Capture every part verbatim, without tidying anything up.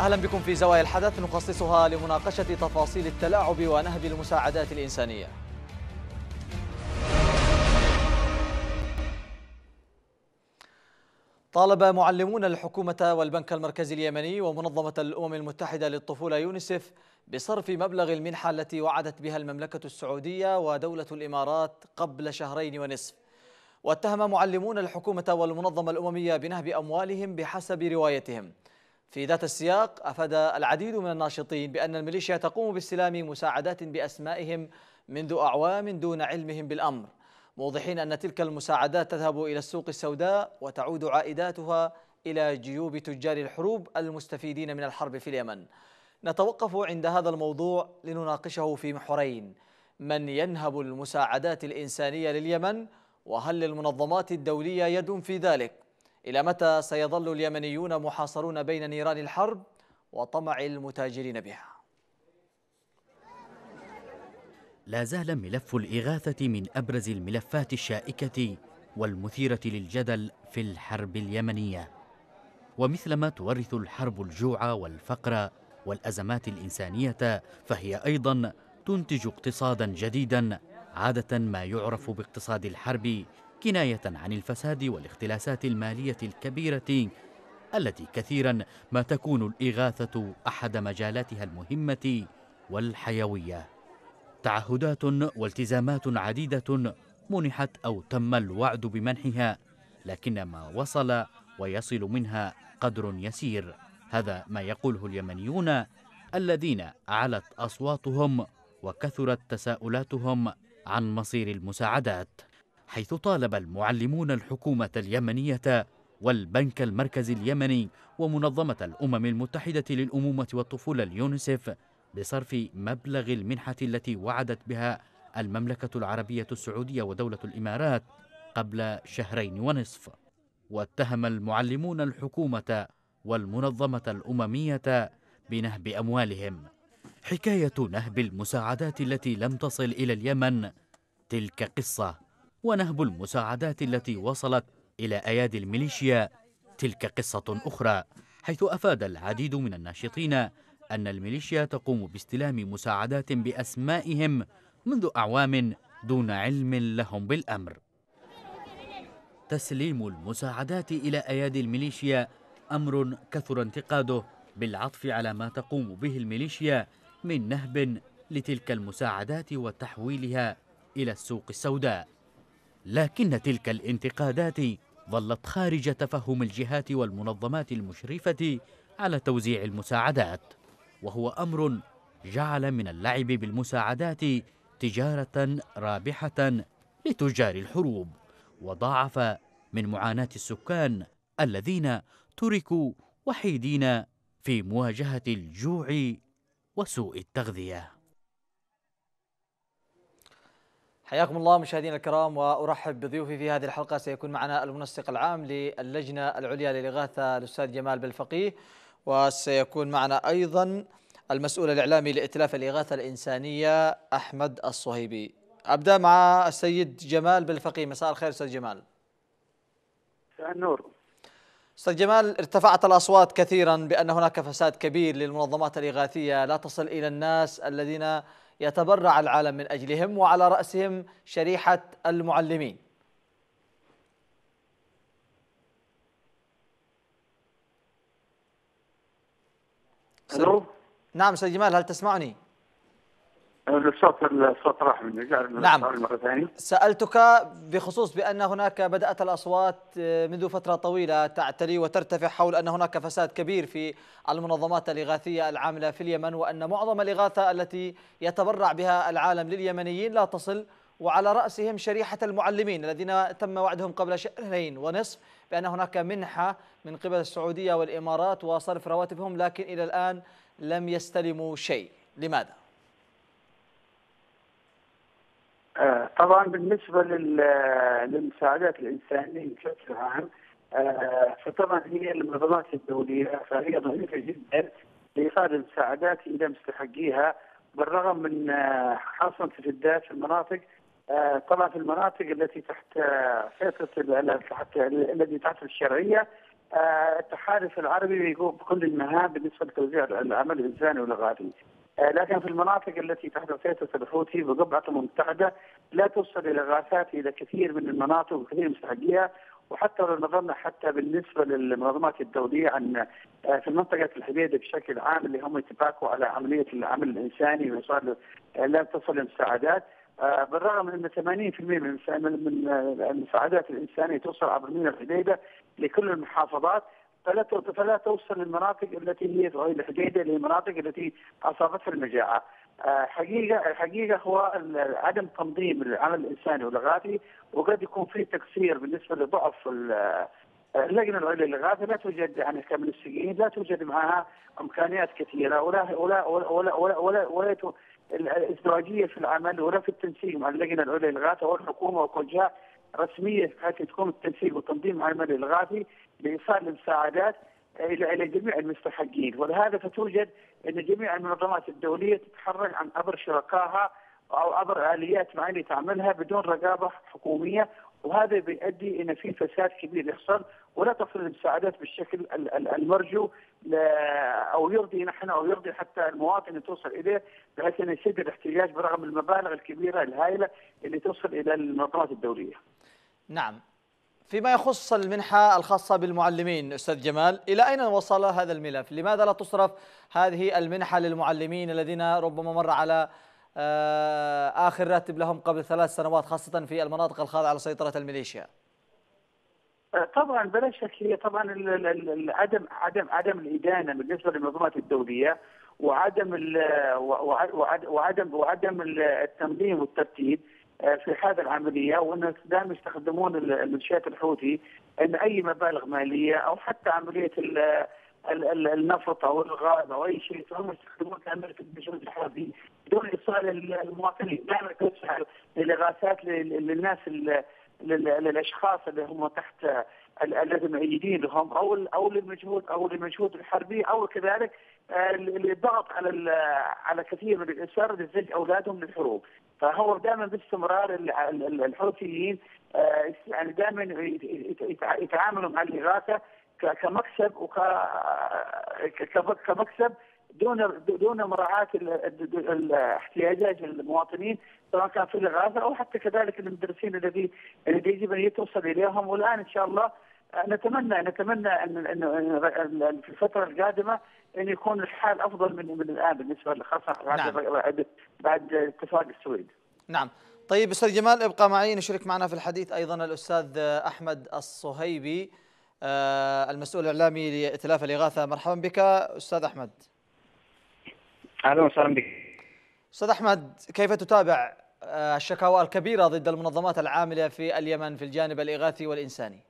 أهلا بكم في زوايا الحدث نخصصها لمناقشة تفاصيل التلاعب ونهب المساعدات الإنسانية. طالب معلمون الحكومة والبنك المركزي اليمني ومنظمة الأمم المتحدة للطفولة يونيسف بصرف مبلغ المنحة التي وعدت بها المملكة السعودية ودولة الإمارات قبل شهرين ونصف. واتهم معلمون الحكومة والمنظمة الأممية بنهب أموالهم بحسب روايتهم. في ذات السياق أفاد العديد من الناشطين بأن الميليشيا تقوم باستلام مساعدات بأسمائهم منذ أعوام دون علمهم بالأمر، موضحين أن تلك المساعدات تذهب إلى السوق السوداء وتعود عائداتها إلى جيوب تجار الحروب المستفيدين من الحرب في اليمن. نتوقف عند هذا الموضوع لنناقشه في محورين: من ينهب المساعدات الإنسانية لليمن؟ وهل للمنظمات الدولية يد في ذلك؟ إلى متى سيظل اليمنيون محاصرون بين نيران الحرب وطمع المتاجرين بها؟ لا زال ملف الإغاثة من أبرز الملفات الشائكة والمثيرة للجدل في الحرب اليمنية. ومثلما تورث الحرب الجوع والفقر والأزمات الإنسانية، فهي أيضا تنتج اقتصادا جديدا، عادة ما يعرف باقتصاد الحرب، كناية عن الفساد والاختلاسات المالية الكبيرة التي كثيرا ما تكون الإغاثة أحد مجالاتها المهمة والحيوية. تعهدات والتزامات عديدة منحت أو تم الوعد بمنحها، لكن ما وصل ويصل منها قدر يسير. هذا ما يقوله اليمنيون الذين علت أصواتهم وكثرت تساؤلاتهم عن مصير المساعدات، حيث طالب المعلمون الحكومة اليمنية والبنك المركزي اليمني ومنظمة الأمم المتحدة للأمومة والطفولة اليونيسف بصرف مبلغ المنحة التي وعدت بها المملكة العربية السعودية ودولة الإمارات قبل شهرين ونصف. واتهم المعلمون الحكومة والمنظمة الأممية بنهب أموالهم. حكاية نهب المساعدات التي لم تصل إلى اليمن تلك قصة، ونهب المساعدات التي وصلت إلى أيادي الميليشيا تلك قصة أخرى، حيث أفاد العديد من الناشطين أن الميليشيا تقوم باستلام مساعدات بأسمائهم منذ أعوام دون علم لهم بالأمر. تسليم المساعدات إلى أيادي الميليشيا أمر كثر انتقاده، بالعطف على ما تقوم به الميليشيا من نهب لتلك المساعدات وتحويلها إلى السوق السوداء. لكن تلك الانتقادات ظلت خارج تفهم الجهات والمنظمات المشرفة على توزيع المساعدات، وهو أمر جعل من اللعب بالمساعدات تجارة رابحة لتجار الحروب، وضاعف من معاناة السكان الذين تركوا وحيدين في مواجهة الجوع وسوء التغذية. حياكم الله مشاهدينا الكرام، وأرحب بضيوفي في هذه الحلقة. سيكون معنا المنسق العام للجنة العليا للإغاثة الأستاذ جمال بالفقيه، وسيكون معنا أيضا المسؤول الإعلامي لإتلاف الإغاثة الإنسانية أحمد الصهيبي. أبدأ مع السيد جمال بالفقيه. مساء الخير أستاذ جمال. مساء النور. أستاذ جمال، ارتفعت الأصوات كثيرا بأن هناك فساد كبير للمنظمات الإغاثية لا تصل إلى الناس الذين يتبرع العالم من أجلهم، وعلى رأسهم شريحة المعلمين. ألو؟ نعم أستاذ جمال، هل تسمعني؟ الصوت الصوت راح مني. نعم، سألتك بخصوص بأن هناك بدأت الأصوات منذ فترة طويلة تعتلي وترتفع حول أن هناك فساد كبير في المنظمات الإغاثية العاملة في اليمن، وأن معظم الإغاثة التي يتبرع بها العالم لليمنيين لا تصل، وعلى رأسهم شريحة المعلمين الذين تم وعدهم قبل شهرين ونصف بأن هناك منحة من قبل السعودية والإمارات وصرف رواتبهم، لكن إلى الآن لم يستلموا شيء. لماذا؟ طبعا بالنسبه للمساعدات الانسانيه بشكل عام، فطبعا هي المنظمات الدوليه فهي ضعيفه جدا لايصال المساعدات الى مستحقيها، بالرغم من حصل تشددات في المناطق، طبعا في المناطق التي تحت سيطره التي تحت الشرعيه التحالف العربي بيقوم بكل المهام بالنسبه لتوزيع العمل الانساني والاغاثي، لكن في المناطق التي تحت سيطره الحوثي بقبعه ممتعده لا توصل الاغاثات الى كثير من المناطق وكثير من مستحقيها، وحتى لو نظرنا حتى بالنسبه للمنظمات الدوليه عن في منطقه الحديده بشكل عام اللي هم يتباكوا على عمليه العمل الانساني وصار لا تصل المساعدات، بالرغم من ان ثمانين بالمئة من المساعدات الانسانيه توصل عبر ميناء الحديده لكل المحافظات، فلا فلا توصل للمناطق التي هي الحديده للمناطق التي اصابتها المجاعه. حقيقه الحقيقه هو عدم تنظيم العمل الانساني والاغاثي، وقد يكون في تقصير بالنسبه لضعف اللجنه العليا للاغاثه. لا توجد يعني كمنسقين، لا توجد معها امكانيات كثيره ولا ولا ولا ولا, ولا, ولا الازدواجيه في العمل ولا في التنسيق مع اللجنه العليا للاغاثه والحكومه وكل جهه رسميه حتى تكون التنسيق والتنظيم العمل الاغاثي لايصال المساعدات الى الى جميع المستحقين. ولهذا فتوجد ان جميع المنظمات الدوليه تتحرك عن عبر شركائها او عبر اليات معينه تعملها بدون رقابه حكوميه، وهذا بيؤدي ان في فساد كبير يحصل ولا تصل المساعدات بالشكل المرجو او يرضي نحن او يرضي حتى المواطن اللي توصل اليه، بحيث انه يسد الاحتياج برغم المبالغ الكبيره الهائله اللي توصل الى المنظمات الدوليه. نعم. فيما يخص المنحه الخاصه بالمعلمين استاذ جمال، الى اين وصل هذا الملف؟ لماذا لا تصرف هذه المنحه للمعلمين الذين ربما مر على آخر راتب لهم قبل ثلاث سنوات خاصة في المناطق الخاضعة لسيطرة الميليشيا؟ طبعا بلا شك هي طبعا عدم عدم عدم الإدانة بالنسبة للمنظمات الدولية، وعدم وعدم وعدم التنظيم والترتيب في هذا العملية، وأن دائما يستخدمون الميليشيات الحوثي أن أي مبالغ مالية أو حتى عملية النفط او الغاز او اي شيء هم يستخدمون كامل في الجهود الحربيه بدون ايصال المواطنين. دائما توسع الاغاثات للناس للاشخاص اللي هم تحت الذين مؤيدين لهم او او للمجهود او للمجهود الحربي، او كذلك الضغط على على كثير من الاسر لزج اولادهم للحروب. فهو دائما باستمرار الحوثيين يعني دائما يتعاملوا مع الاغاثه كمكسب وكمكسب دون دون مراعاه احتياجات المواطنين سواء كان في الغازه او حتى كذلك المدرسين الذي الذي يجب ان توصل اليهم. والان ان شاء الله نتمنى نتمنى ان ان في الفتره القادمه ان يكون الحال افضل من من الان بالنسبه خاصه بعد بعد اتفاق السويد. نعم. طيب استاذ جمال ابقى معي، نشارك معنا في الحديث ايضا الاستاذ احمد الصهيبي المسؤول الإعلامي لإئتلاف الإغاثة. مرحبا بك أستاذ أحمد. أهلا وسهلا بك. أستاذ أحمد، كيف تتابع الشكاوى الكبيرة ضد المنظمات العاملة في اليمن في الجانب الإغاثي والإنساني؟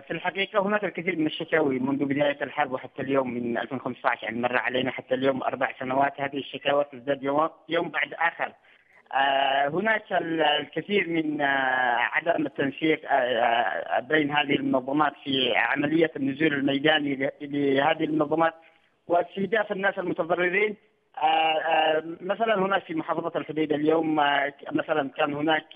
في الحقيقة هناك الكثير من الشكاوي منذ بداية الحرب وحتى اليوم من ألفين وخمسة عشر، يعني مر علينا حتى اليوم أربع سنوات، هذه الشكاوى تزداد يوم بعد آخر. هناك الكثير من عدم التنسيق بين هذه المنظمات في عملية النزول الميداني لهذه المنظمات واستهداف الناس المتضررين. مثلا هناك في محافظة الحديدة اليوم مثلا كان هناك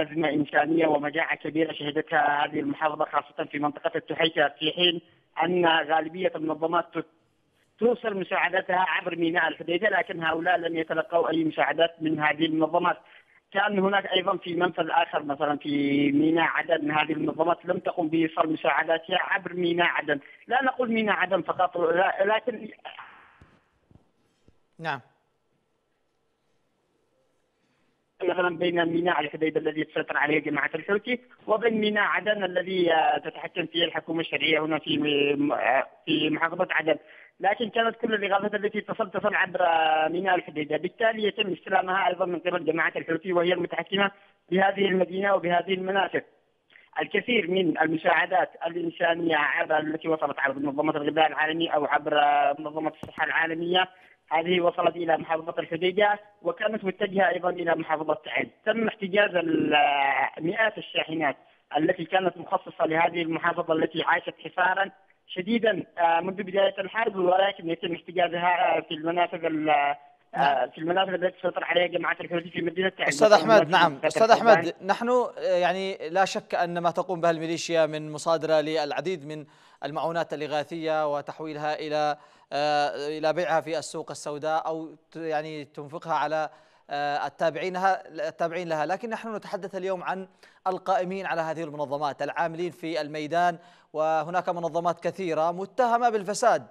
أزمة إنسانية ومجاعة كبيرة شهدتها هذه المحافظة خاصة في منطقة التحيكة، في حين أن غالبية المنظمات توصل مساعداتها عبر ميناء الحديدة، لكن هؤلاء لم يتلقوا أي مساعدات من هذه المنظمات. كان هناك أيضا في منفذ آخر مثلا في ميناء عدن، من هذه المنظمات لم تقم بإيصال مساعداتها عبر ميناء عدن. لا نقول ميناء عدن فقط، لكن نعم مثلا بين ميناء الحديدة الذي تسيطر عليه جماعة الحوثي وبين ميناء عدن الذي تتحكم فيه الحكومة الشرعية هنا في في محافظة عدن، لكن كانت كل الإغاثات التي تصل تصل عبر ميناء الحديدة، بالتالي يتم استلامها أيضا من قبل جماعة الحوثي وهي المتحكمة بهذه المدينة وبهذه المناطق. الكثير من المساعدات الإنسانية عبر التي وصلت عبر منظمة الغذاء العالمي أو عبر منظمة الصحة العالمية هذه وصلت إلى محافظة الحديدة وكانت متجهة أيضا إلى محافظة تعز. تم احتجاز مئات الشاحنات التي كانت مخصصة لهذه المحافظة التي عاشت حصارا شديدا منذ بداية الحرب، ولكن يتم احتجازها في المنافذ نعم. في المناطق التي تسيطر عليها جماعات الحوثي في مدينة تعز. أستاذ أحمد، نعم أستاذ أحمد، نحن يعني لا شك أن ما تقوم به الميليشيا من مصادرة للعديد من المعونات الإغاثية وتحويلها إلى إلى بيعها في السوق السوداء أو يعني تنفقها على التابعينها التابعين لها، لكن نحن نتحدث اليوم عن القائمين على هذه المنظمات، العاملين في الميدان، وهناك منظمات كثيرة متهمة بالفساد.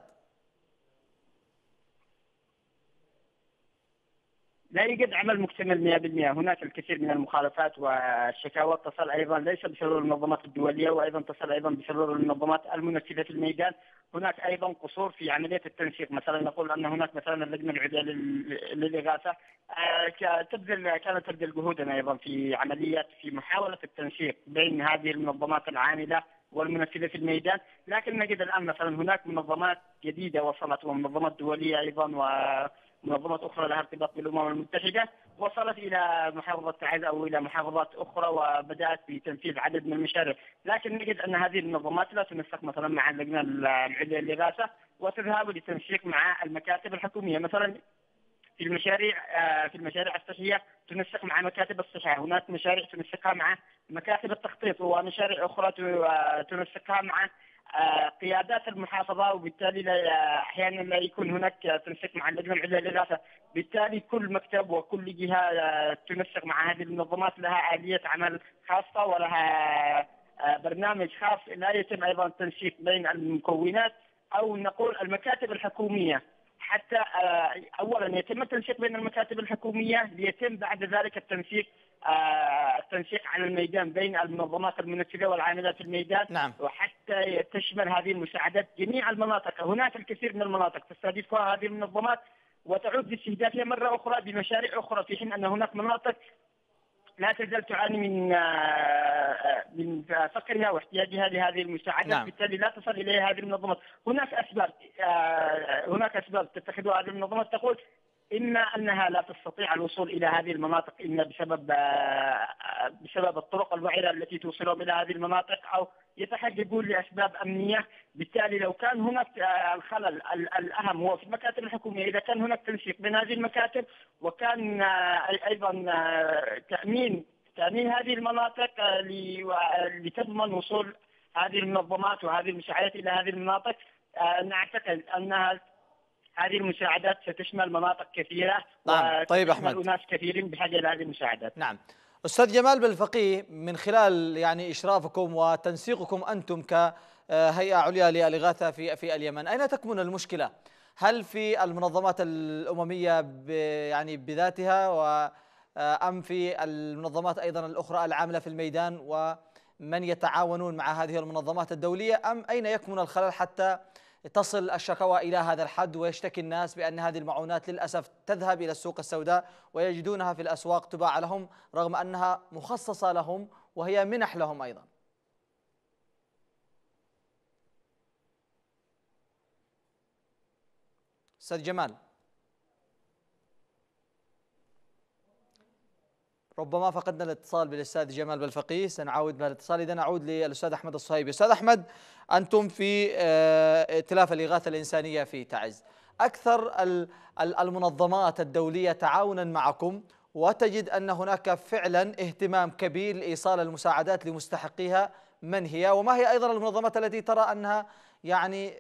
لا يوجد عمل مكتمل مئة بالمئة، هناك الكثير من المخالفات والشكاوى تصل ايضا ليس بشرور المنظمات الدوليه، وايضا تصل ايضا بشرور المنظمات المنفذه في الميدان. هناك ايضا قصور في عمليه التنسيق، مثلا نقول ان هناك مثلا اللجنه العليا للاغاثه تبذل كانت تبذل جهودا ايضا في عمليات في محاوله التنسيق بين هذه المنظمات العامله والمنفذه في الميدان، لكن نجد الان مثلا هناك منظمات جديده وصلت ومنظمات دوليه ايضا و منظمات اخرى لها ارتباط بالامم المتحده وصلت الى محافظه تعز او الى محافظات اخرى وبدات بتنفيذ عدد من المشاريع، لكن نجد ان هذه المنظمات لا تنسق مثلا مع اللجنه العليا للاغاثه وتذهب للتنسيق مع المكاتب الحكوميه، مثلا في المشاريع في المشاريع الصحيه تنسق مع مكاتب الصحه، هناك مشاريع تنسقها مع مكاتب التخطيط ومشاريع اخرى تنسقها مع قيادات المحافظه، وبالتالي احيانا لا يكون هناك تنسيق مع اللجنه العليا للاغاثه، بالتالي كل مكتب وكل جهه تنسق مع هذه المنظمات لها اليه عمل خاصه ولها برنامج خاص، لا يتم ايضا التنسيق بين المكونات او نقول المكاتب الحكوميه، حتى اولا يتم التنسيق بين المكاتب الحكوميه ليتم بعد ذلك التنسيق التنسيق على الميدان بين المنظمات المنفذه والعامله في الميدان. نعم. وحتى تشمل هذه المساعدات جميع المناطق، هناك الكثير من المناطق تستهدفها هذه المنظمات وتعود باستهدافها مره اخرى بمشاريع اخرى، في حين ان هناك مناطق لا تزال تعاني من من فقرها واحتياجها لهذه المساعدات. نعم. بالتالي لا تصل اليها هذه المنظمات، هناك اسباب هناك اسباب تتخذها هذه المنظمات تقول إما أنها لا تستطيع الوصول إلى هذه المناطق إما بسبب بسبب الطرق الوعرة التي توصلهم إلى هذه المناطق، أو يتحججون لأسباب أمنية. بالتالي لو كان هناك الخلل الأهم هو في المكاتب الحكومية، إذا كان هناك تنسيق بين هذه المكاتب وكان أيضا تأمين تأمين هذه المناطق لتضمن وصول هذه المنظمات وهذه المساعدات إلى هذه المناطق، نعتقد أنها هذه المساعدات ستشمل مناطق كثيرة. نعم. طيب أحمد، وناس كثيرين بحاجة إلى هذه المساعدات. نعم أستاذ جمال بالفقيه، من خلال يعني إشرافكم وتنسيقكم أنتم كهيئة عليا للإغاثة في في اليمن، أين تكمن المشكلة؟ هل في المنظمات الأممية يعني بذاتها، وأم في المنظمات أيضا الأخرى العاملة في الميدان ومن يتعاونون مع هذه المنظمات الدولية، أم أين يكمن الخلل حتى تصل الشكوى إلى هذا الحد ويشتكي الناس بأن هذه المعونات للأسف تذهب إلى السوق السوداء ويجدونها في الأسواق تباع لهم رغم أنها مخصصة لهم وهي منح لهم أيضا؟ أستاذ جمال ربما فقدنا الاتصال بالاستاذ جمال بالفقيه، سنعاود بالاتصال. اذا نعود للاستاذ احمد الصهيبي. استاذ احمد، انتم في ائتلاف الاغاثه الانسانيه في تعز، اكثر المنظمات الدوليه تعاونا معكم، وتجد ان هناك فعلا اهتمام كبير لايصال المساعدات لمستحقيها، من هي وما هي ايضا المنظمات التي ترى انها يعني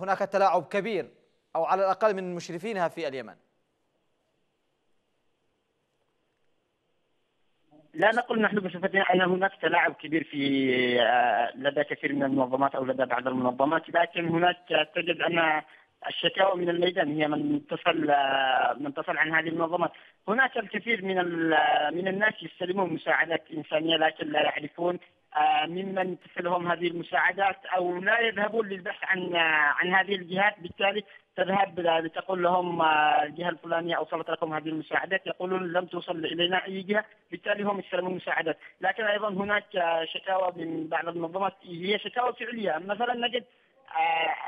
هناك تلاعب كبير او على الاقل من مشرفينها في اليمن؟ لا نقول نحن بصفتنا ان هناك تلاعب كبير في لدى كثير من المنظمات او لدى بعض المنظمات، لكن هناك تجد ان الشكاوى من الميدان هي من تصل من تصل عن هذه المنظمات. هناك الكثير من من الناس يستلمون مساعدات انسانيه لكن لا يعرفون ممن تصلهم هذه المساعدات او لا يذهبون للبحث عن عن هذه الجهات، بالتالي تذهب لتقول لهم الجهه الفلانيه اوصلت لكم هذه المساعدات، يقولون لم توصل الينا اي جهه، بالتالي هم يستلمون المساعدات. لكن ايضا هناك شكاوى من بعض المنظمات هي شكاوى فعليه، مثلا نجد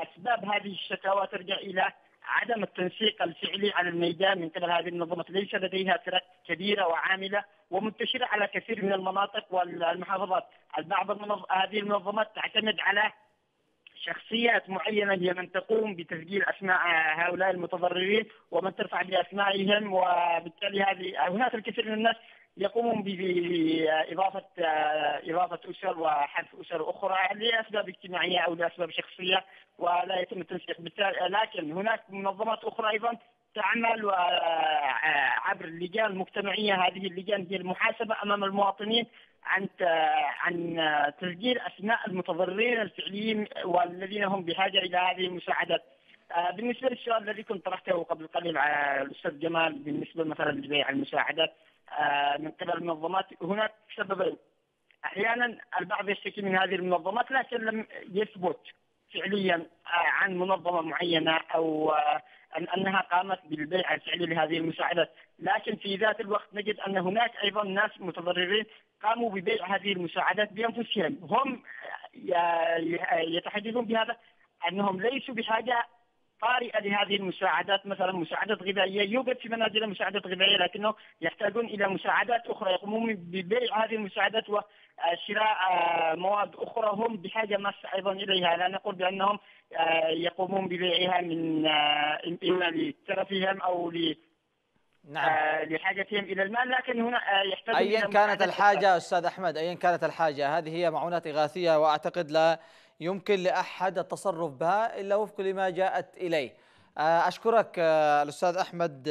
اسباب هذه الشكاوى ترجع الى عدم التنسيق الفعلي على الميدان من قبل هذه المنظمات، ليس لديها فرق كبيره وعامله ومنتشره على كثير من المناطق والمحافظات. البعض من هذه المنظمات تعتمد على شخصيات معينة هي من تقوم بتسجيل أسماء هؤلاء المتضررين ومن ترفع بأسمائهم، وبالتالي هذه هناك الكثير من الناس يقومون بإضافة إضافة أسر وحذف أسر أخرى لأسباب اجتماعية أو لأسباب شخصية ولا يتم التنسيق. لكن هناك منظمات أخرى أيضا تعمل عبر اللجان المجتمعية، هذه اللجان هي المحاسبة أمام المواطنين عن عن تسجيل أسماء المتضررين الفعليين والذين هم بحاجة إلى هذه المساعدات. بالنسبة للسؤال الذي كنت طرحته قبل قليل على الأستاذ جمال بالنسبة مثلا لبيع المساعدات من قبل المنظمات، هناك سببين. أحيانا البعض يشتكي من هذه المنظمات لكن لم يثبت فعليا عن منظمة معينة أو أنها قامت بالبيع الفعلي لهذه المساعدات، لكن في ذات الوقت نجد أن هناك أيضا ناس متضررين قاموا ببيع هذه المساعدات بأنفسهم، هم يتحدثون بهذا أنهم ليسوا بحاجة طارئة لهذه المساعدات، مثلا مساعدات غذائية يوجد في منازل مساعدات غذائية لكنه يحتاجون إلى مساعدات أخرى، يقومون ببيع هذه المساعدات وشراء مواد أخرى هم بحاجة ماسة أيضا إليها. لا نقول بأنهم يقومون ببيعها من إما لترفهم أو ل نعم لحاجتهم إلى المال، لكن هنا يحتاج أيا كانت الحاجة. أستاذ أحمد، أيا كانت الحاجة هذه هي معونات إغاثية وأعتقد لا يمكن لأحد التصرف بها إلا وفق لما جاءت إليه. أشكرك الأستاذ أحمد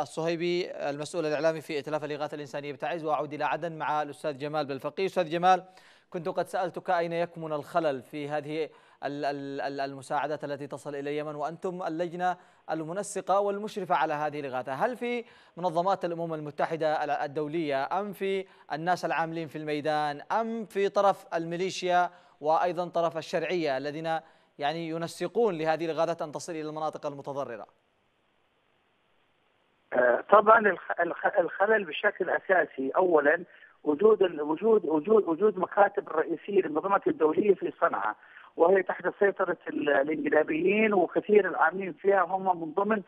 الصهيبي المسؤول الإعلامي في ائتلاف الإغاثة الإنسانية بتعز، وأعود إلى عدن مع الأستاذ جمال بالفقيه. أستاذ جمال، كنت قد سألتك أين يكمن الخلل في هذه المساعدات التي تصل إلى اليمن وأنتم اللجنة المنسقة والمشرفة على هذه الإغاثة، هل في منظمات الأمم المتحدة الدولية أم في الناس العاملين في الميدان أم في طرف الميليشيا وأيضا طرف الشرعية الذين يعني ينسقون لهذه الإغاثة أن تصل إلى المناطق المتضررة؟ طبعا الخلل بشكل أساسي أولا وجود وجود وجود وجود مكاتب رئيسية للمنظمات الدولية في صنعاء، وهي تحت سيطرة الانقلابيين وكثير العاملين فيها هم من ضمن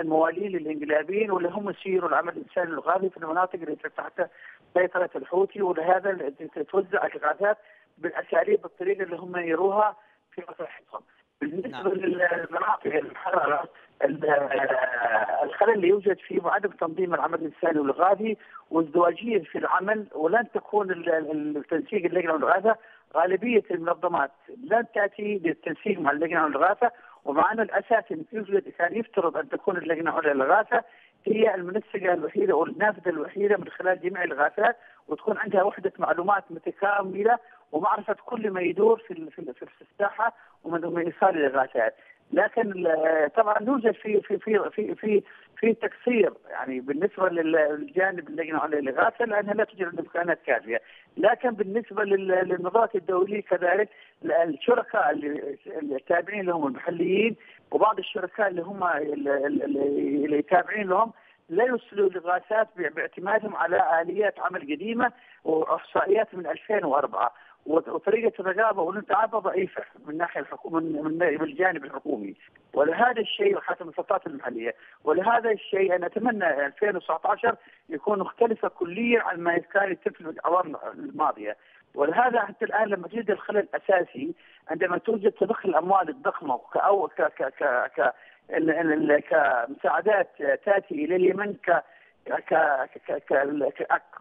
الموالين للانقلابيين واللي هم يسيروا العمل الانساني الغاثي في المناطق اللي تحت سيطرة الحوثي، ولهذا تتوزع الاغاثات بالاساليب بالطريقه اللي هم يروها في مصلحتهم. بالنسبه للمناطق الحراره الخلل اللي يوجد فيه عدم تنظيم العمل الانساني والغاثي وازدواجيه في العمل، ولن تكون التنسيق اللجنه والغاثه، غالبيه المنظمات لن تاتي للتنسيق مع اللجنه والغاثه، ومعنا الاساسي ان يوجد كان يفترض ان تكون اللجنه والغاثه هي المنسقه الوحيده والنافذه الوحيده من خلال جميع الغاثات، وتكون عندها وحده معلومات متكامله ومعرفه كل ما يدور في في الساحه ومن ايصال الاغاثات. لكن طبعا يوجد في في في في في, في تقصير يعني بالنسبه للجانب اللجنه على الاغاثه لانها لا توجد امكانات كافيه، لكن بالنسبه للنظارات الدوليه كذلك الشركاء التابعين لهم المحليين وبعض الشركاء اللي هم اللي تابعين لهم لا يرسلوا الاغاثات باعتمادهم على اليات عمل قديمه واحصائيات من ألفين وأربعة، وطريقه الرقابه والانتعابه ضعيفه من ناحيه الحكومه من الجانب الحكومي، ولهذا الشيء حتى من السلطات المحليه، ولهذا الشيء انا اتمنى ألفين وتسعة عشر يكون مختلفه كليا عن ما كان يتم في الاعوام الماضيه، ولهذا حتى الان لما تجد الخلل الاساسي عندما توجد تدخل الاموال الضخمه او ك ك ك ك كمساعدات تاتي الى اليمن ك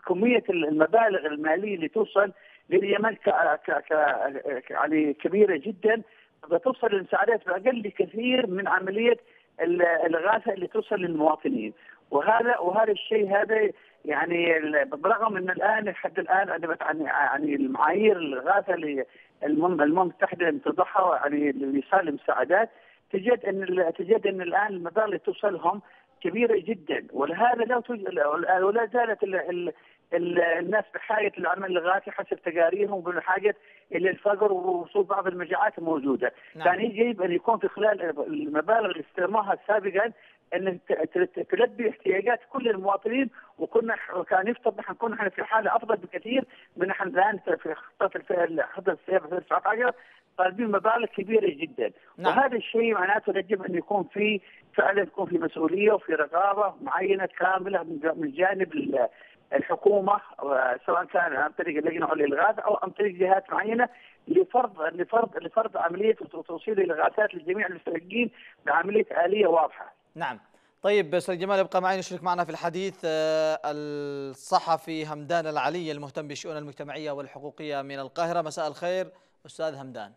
كمية المبالغ المالية اللي توصل لليمن ك يعني كبيرة جدا، بتوصل المساعدات بأقل كثير من عملية الإغاثة اللي توصل للمواطنين، وهذا وهذا الشيء هذا يعني برغم ان الان لحد الان عندما يعني المعايير الإغاثة اللي الأمم المتحدة تضعها يعني لإيصال المساعدات، تجد ان تجد ان الان المبالغ اللي توصلهم كبيرة جدا، ولهذا لا ولا زالت ال ال ال الناس بحاجة للعمل الغاثي حسب تقاريرهم بحاجة إلى الفقر ووصول بعض المجاعات الموجودة. نعم. يعني يجب أن يكون في خلال المبالغ اللي استلموها سابقا أن تلبي احتياجات كل المواطنين، وكنا كان يفترض نحن كنا نحن في حالة أفضل بكثير من نحن الآن في خطة ألفين وتسعة عشر طالبين مبالغ كبيرة جدا. نعم. وهذا الشيء معناته يجب أن يكون في فعلا يكون في مسؤولية وفي رقابة معينة كاملة من جانب الحكومه سواء كان عن طريق اللجنه او الالغاث او عن طريق جهات معينه لفرض لفرض لفرض عمليه توصيل الالغاثات لجميع المستحقين بعمليه اليه واضحه. نعم. طيب استاذ جمال ابقى معي، يشرك معنا في الحديث الصحفي حمدان العلي المهتم بالشؤون المجتمعيه والحقوقيه من القاهره. مساء الخير استاذ حمدان.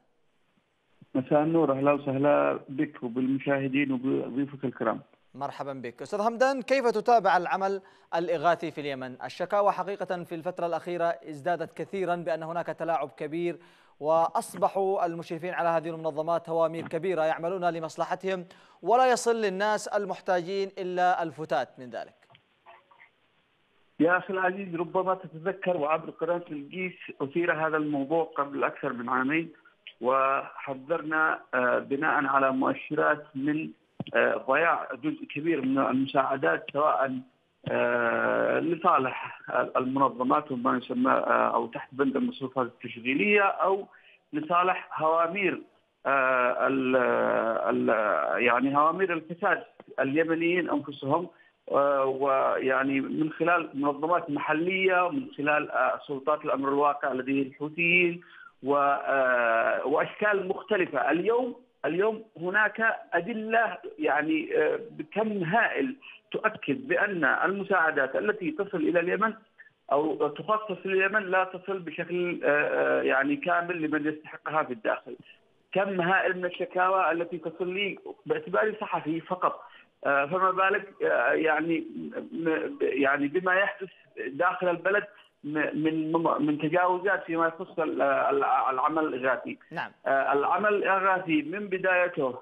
مساء النور، اهلا وسهلا بك وبالمشاهدين وبضيوفك الكرام. مرحبا بك. أستاذ حمدان، كيف تتابع العمل الإغاثي في اليمن؟ الشكاوى حقيقة في الفترة الأخيرة ازدادت كثيرا بأن هناك تلاعب كبير، وأصبحوا المشرفين على هذه المنظمات هوامير كبيرة يعملون لمصلحتهم، ولا يصل للناس المحتاجين إلا الفتات من ذلك. يا أخي العزيز، ربما تتذكر وعبر قناة الجيش أثير هذا الموضوع قبل أكثر من عامين، وحذرنا بناء على مؤشرات من ضياع جزء كبير من المساعدات سواء لصالح المنظمات وما يسمى او تحت بند المصروفات التشغيليه او لصالح هوامير ال ال يعني هوامير الفساد اليمنيين انفسهم، ويعني من خلال منظمات محليه ومن خلال سلطات الامر الواقع لديه الحوثيين واشكال مختلفه. اليوم اليوم هناك أدلة يعني بكم هائل تؤكد بأن المساعدات التي تصل إلى اليمن أو تخصص لليمن لا تصل بشكل يعني كامل لمن يستحقها في الداخل. كم هائل من الشكاوى التي تصل لي باعتباري صحفي فقط، فما بالك يعني يعني بما يحدث داخل البلد من من تجاوزات فيما يخص العمل الإغاثي. نعم. العمل الإغاثي من بدايته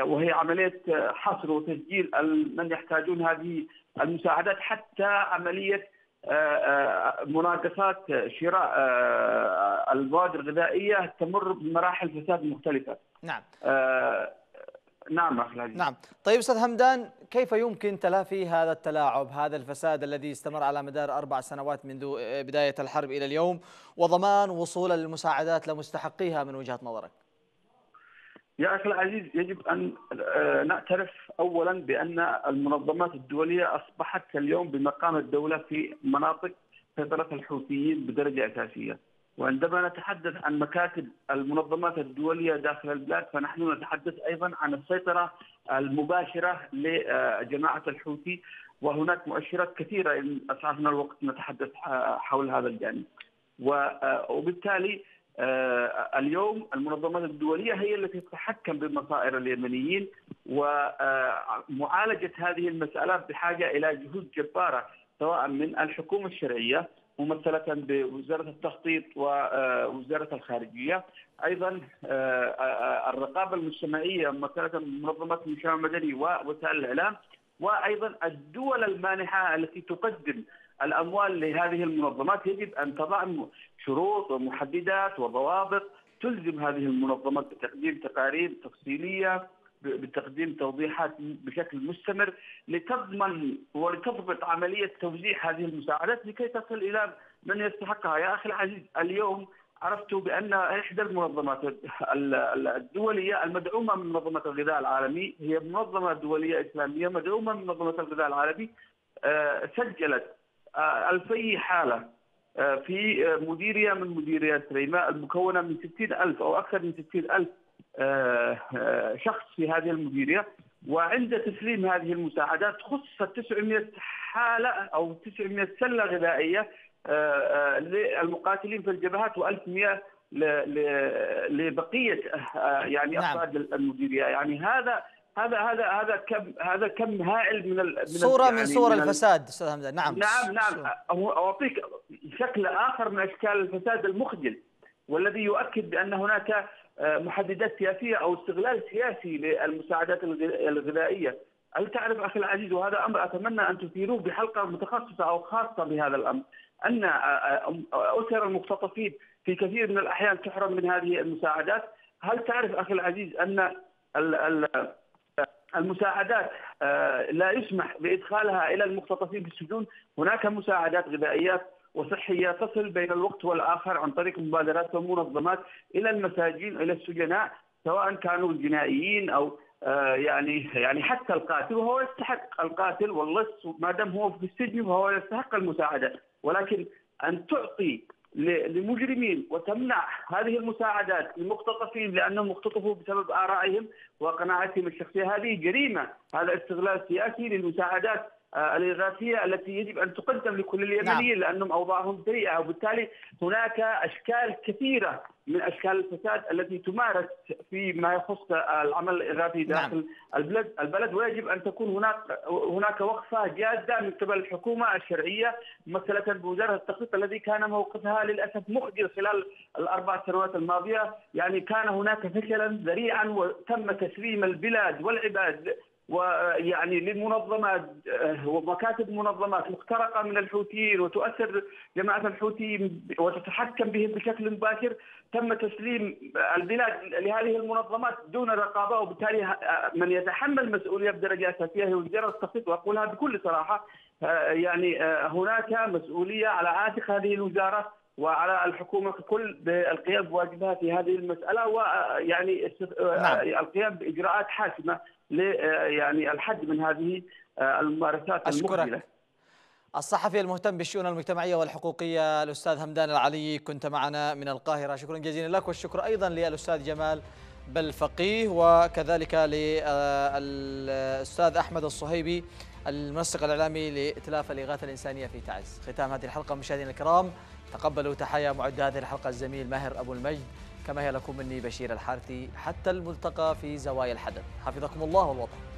وهي عملية حصر وتسجيل من يحتاجون هذه المساعدات، حتى عملية مناقصات شراء المواد الغذائية تمر بمراحل فساد مختلفة. نعم. آه نعم أخي العزيز. نعم. طيب أستاذ حمدان، كيف يمكن تلافي هذا التلاعب، هذا الفساد الذي استمر على مدار أربع سنوات منذ بداية الحرب إلى اليوم، وضمان وصول المساعدات لمستحقيها من وجهة نظرك؟ يا أخي العزيز، يجب أن نعترف أولا بأن المنظمات الدولية أصبحت اليوم بمقام الدولة في مناطق سيطرة الحوثيين بدرجة أساسية. وعندما نتحدث عن مكاتب المنظمات الدولية داخل البلاد فنحن نتحدث أيضا عن السيطرة المباشرة لجماعة الحوثي، وهناك مؤشرات كثيرة إن أسعفنا الوقت نتحدث حول هذا الجانب. وبالتالي اليوم المنظمات الدولية هي التي تتحكم بمصائر اليمنيين، ومعالجة هذه المسألة بحاجة إلى جهود جبارة سواء من الحكومة الشرعية ممثلة بوزارة التخطيط ووزارة الخارجية، أيضا الرقابة المجتمعية ممثلة بمنظمات المجتمع المدني ووسائل الإعلام، وأيضا الدول المانحة التي تقدم الأموال لهذه المنظمات يجب أن تضع شروط ومحددات وضوابط تلزم هذه المنظمات بتقديم تقارير تفصيلية، بتقديم توضيحات بشكل مستمر لتضمن ولتضبط عملية توزيع هذه المساعدات لكي تصل إلى من يستحقها. يا أخي العزيز، اليوم عرفت بأن إحدى المنظمات الدولية المدعومة من منظمة الغذاء العالمي، هي منظمة دولية إسلامية مدعومة من منظمة الغذاء العالمي، سجلت ألفي حالة في مديرية من مديريات ريماء المكونة من ستين ألف أو أكثر من ستين ألف شخص في هذه المديرية، وعند تسليم هذه المساعدات خصصت تسعمائة حالة أو تسعمائة سلة غذائية للمقاتلين في الجبهات وألف ومئة لبقية يعني أفراد المديرية. يعني هذا هذا هذا هذا كم هذا كم هائل من ال صورة يعني من صور الفساد أستاذ حمدان. نعم نعم نعم. أعطيك شكل آخر من أشكال الفساد المخجل، والذي يؤكد بأن هناك محددات سياسية أو استغلال سياسي للمساعدات الغذائية. هل تعرف أخي العزيز، وهذا أمر أتمنى أن تثيروه بحلقة متخصصة أو خاصة بهذا الأمر، أن أسر المختطفين في كثير من الأحيان تحرم من هذه المساعدات. هل تعرف أخي العزيز أن المساعدات لا يسمح بإدخالها إلى المختطفين في السجون؟ هناك مساعدات غذائية وصحية تصل بين الوقت والآخر عن طريق مبادرات ومنظمات إلى المساجين وإلى السجناء، سواء كانوا جنائيين أو يعني يعني حتى القاتل، وهو يستحق القاتل واللص ما دام هو في السجن، وهو يستحق المساعدة. ولكن أن تعطي للمجرمين وتمنع هذه المساعدات للمختطفين لأنهم اختطفوا بسبب آرائهم وقناعتهم الشخصية، هذه جريمة، هذا استغلال سياسي للمساعدات الإغاثية التي يجب أن تقدم لكل اليمنيين لأنهم أوضاعهم سيئة، وبالتالي هناك أشكال كثيرة من أشكال الفساد التي تمارس فيما يخص العمل الإغاثي داخل نعم. البلد البلد ويجب أن تكون هناك هناك وقفة جادة من قبل الحكومة الشرعية ممثلة بوزارة التخطيط الذي كان موقفها للأسف مخجل خلال الأربع سنوات الماضية، يعني كان هناك فشلا ذريعا وتم تسليم البلاد والعباد ويعني للمنظمات ومكاتب منظمات مخترقه من الحوثيين وتؤثر جماعه الحوثيين وتتحكم بهم بشكل مباشر، تم تسليم البلاد لهذه المنظمات دون رقابه، وبالتالي من يتحمل مسؤوليه بدرجه اساسيه هي وزاره التخطيط، واقولها بكل صراحه يعني هناك مسؤوليه على عاتق هذه الوزاره وعلى الحكومه ككل بالقيام بواجبها في هذه المساله ويعني القيام باجراءات حاسمه ل يعني الحد من هذه الممارسات المخجلة. الصحفي المهتم بالشؤون المجتمعية والحقوقية الأستاذ حمدان العلي كنت معنا من القاهرة، شكرا جزيلا لك، والشكر أيضا للأستاذ جمال بالفقيه وكذلك للأستاذ أحمد الصهيبي المنسق الإعلامي لإتلاف الإغاثة الإنسانية في تعز. ختام هذه الحلقة مشاهدينا الكرام، تقبلوا تحايا معد هذه الحلقة الزميل ماهر أبو المجد، كما هي لكم مني بشير الحارثي، حتى الملتقى في زوايا الحدث، حفظكم الله والوطن.